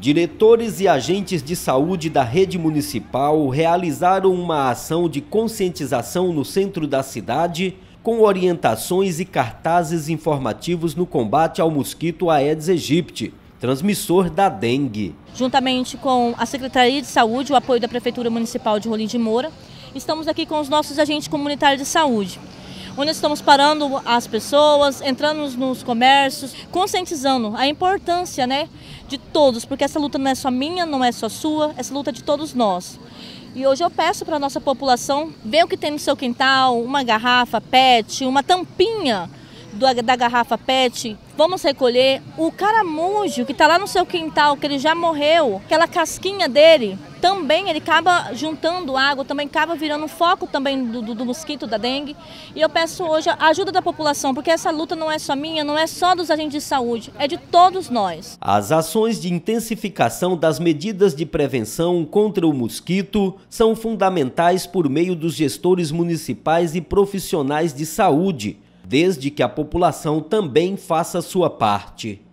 Diretores e agentes de saúde da rede municipal realizaram uma ação de conscientização no centro da cidade com orientações e cartazes informativos no combate ao mosquito Aedes aegypti, transmissor da dengue. Juntamente com a Secretaria de Saúde, o apoio da Prefeitura Municipal de Rolim de Moura, estamos aqui com os nossos agentes comunitários de saúde, onde estamos parando as pessoas, entrando nos comércios, conscientizando a importância, de todos, porque essa luta não é só minha, não é só sua, essa luta é de todos nós. E hoje eu peço para a nossa população ver o que tem no seu quintal, uma garrafa PET, uma tampinha da garrafa PET, vamos recolher o caramujo que está lá no seu quintal, que ele já morreu, aquela casquinha dele, também ele acaba juntando água, também acaba virando foco também do mosquito da dengue. E eu peço hoje a ajuda da população, porque essa luta não é só minha, não é só dos agentes de saúde, é de todos nós. As ações de intensificação das medidas de prevenção contra o mosquito são fundamentais por meio dos gestores municipais e profissionais de saúde, desde que a população também faça sua parte.